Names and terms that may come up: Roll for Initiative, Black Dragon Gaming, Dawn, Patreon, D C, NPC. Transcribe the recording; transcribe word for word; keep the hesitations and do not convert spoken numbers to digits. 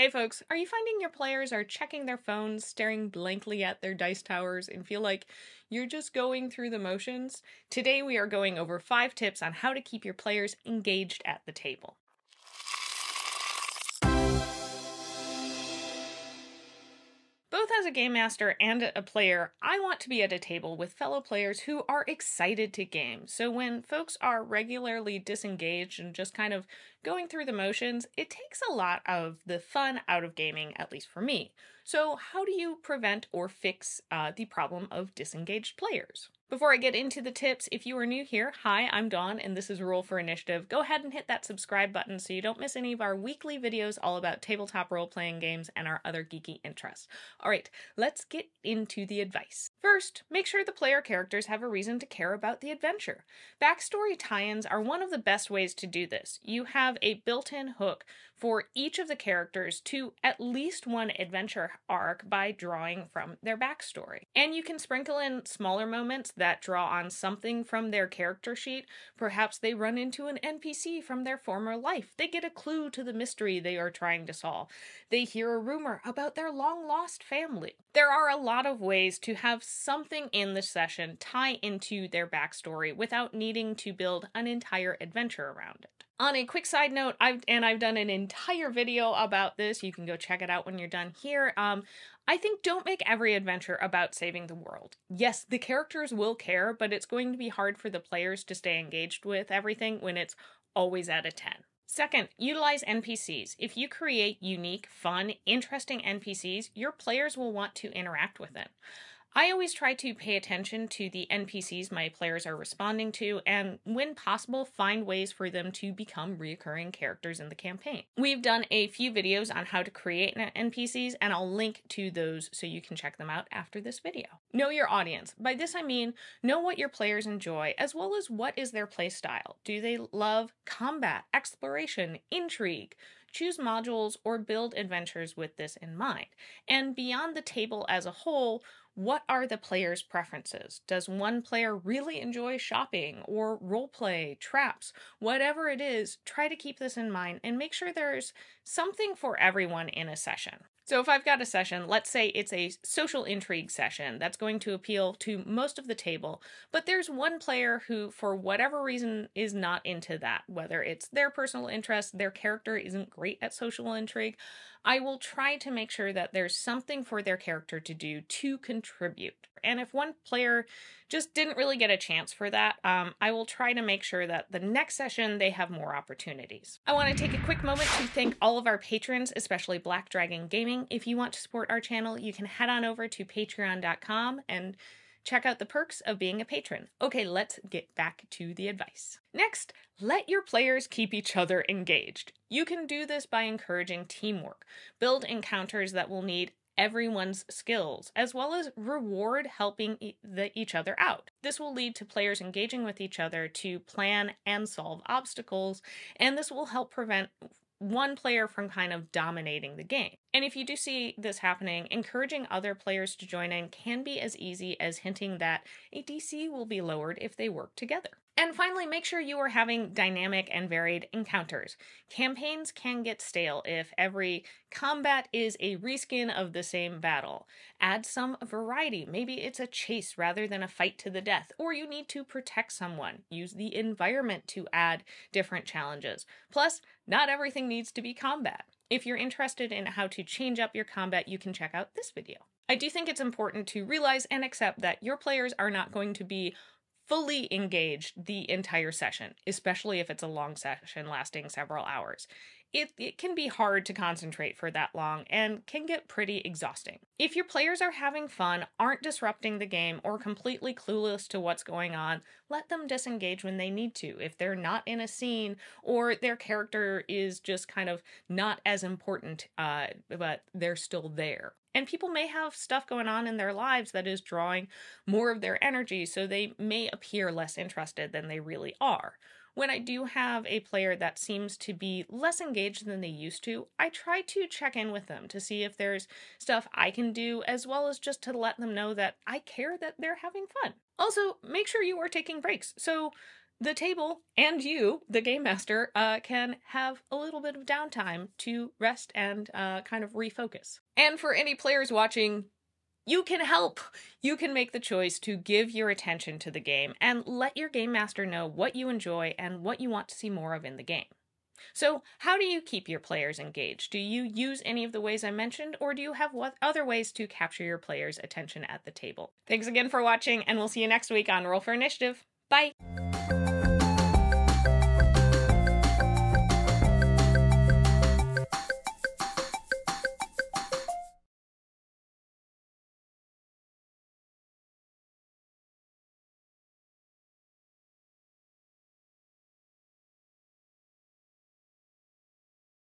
Hey folks, are you finding your players are checking their phones, staring blankly at their dice towers, and feel like you're just going through the motions? Today we are going over five tips on how to keep your players engaged at the table. Both as a game master and a player, I want to be at a table with fellow players who are excited to game. So when folks are regularly disengaged and just kind of going through the motions, it takes a lot of the fun out of gaming, at least for me. So how do you prevent or fix uh, the problem of disengaged players? Before I get into the tips, if you are new here, hi, I'm Dawn, and this is Roll for Initiative. Go ahead and hit that subscribe button so you don't miss any of our weekly videos all about tabletop role-playing games and our other geeky interests. All right, let's get into the advice. First, make sure the player characters have a reason to care about the adventure. Backstory tie-ins are one of the best ways to do this. You have a built-in hook for each of the characters to at least one adventure arc by drawing from their backstory. And you can sprinkle in smaller moments that draw on something from their character sheet. Perhaps they run into an N P C from their former life. They get a clue to the mystery they are trying to solve. They hear a rumor about their long-lost family. There are a lot of ways to have something in the session tie into their backstory without needing to build an entire adventure around it. On a quick side note, I've and I've done an entire video about this. You can go check it out when you're done here. Um, I think don't make every adventure about saving the world. Yes, the characters will care, but it's going to be hard for the players to stay engaged with everything when it's always at a ten. Second, utilize N P Cs. If you create unique, fun, interesting N P Cs, your players will want to interact with them. I always try to pay attention to the N P Cs my players are responding to, and when possible, find ways for them to become recurring characters in the campaign. We've done a few videos on how to create N P Cs, and I'll link to those so you can check them out after this video. Know your audience. By this I mean, know what your players enjoy, as well as what is their play style. Do they love combat, exploration, intrigue? Choose modules or build adventures with this in mind. And beyond the table as a whole, what are the players' preferences? Does one player really enjoy shopping or roleplay, traps? Whatever it is, try to keep this in mind and make sure there's something for everyone in a session. So if I've got a session, let's say it's a social intrigue session that's going to appeal to most of the table, but there's one player who, for whatever reason, is not into that, whether it's their personal interest, their character isn't great at social intrigue, I will try to make sure that there's something for their character to do to contribute. And if one player just didn't really get a chance for that, um, I will try to make sure that the next session they have more opportunities. I want to take a quick moment to thank all of our patrons, especially Black Dragon Gaming. If you want to support our channel, you can head on over to patreon dot com and check out the perks of being a patron. Okay, let's get back to the advice. Next, let your players keep each other engaged. You can do this by encouraging teamwork, build encounters that will need everyone's skills, as well as reward helping e the, each other out. This will lead to players engaging with each other to plan and solve obstacles, and this will help prevent one player from kind of dominating the game. And if you do see this happening, encouraging other players to join in can be as easy as hinting that a D C will be lowered if they work together. And finally, make sure you are having dynamic and varied encounters. Campaigns can get stale if every combat is a reskin of the same battle. Add some variety. Maybe it's a chase rather than a fight to the death, or you need to protect someone. Use the environment to add different challenges. Plus, not everything needs to be combat. If you're interested in how to change up your combat, you can check out this video. I do think it's important to realize and accept that your players are not going to be fully engaged the entire session, especially if it's a long session lasting several hours. It, it can be hard to concentrate for that long and can get pretty exhausting. If your players are having fun, aren't disrupting the game, or completely clueless to what's going on, let them disengage when they need to. If they're not in a scene or their character is just kind of not as important, uh, but they're still there. And people may have stuff going on in their lives that is drawing more of their energy, so they may appear less interested than they really are. When I do have a player that seems to be less engaged than they used to, I try to check in with them to see if there's stuff I can do, as well as just to let them know that I care that they're having fun. Also, make sure you are taking breaks. So the table and you, the game master, uh, can have a little bit of downtime to rest and uh, kind of refocus. And for any players watching, you can help. You can make the choice to give your attention to the game and let your game master know what you enjoy and what you want to see more of in the game. So how do you keep your players engaged? Do you use any of the ways I mentioned, or do you have other ways to capture your players' attention at the table? Thanks again for watching, and we'll see you next week on Roll for Initiative. Bye!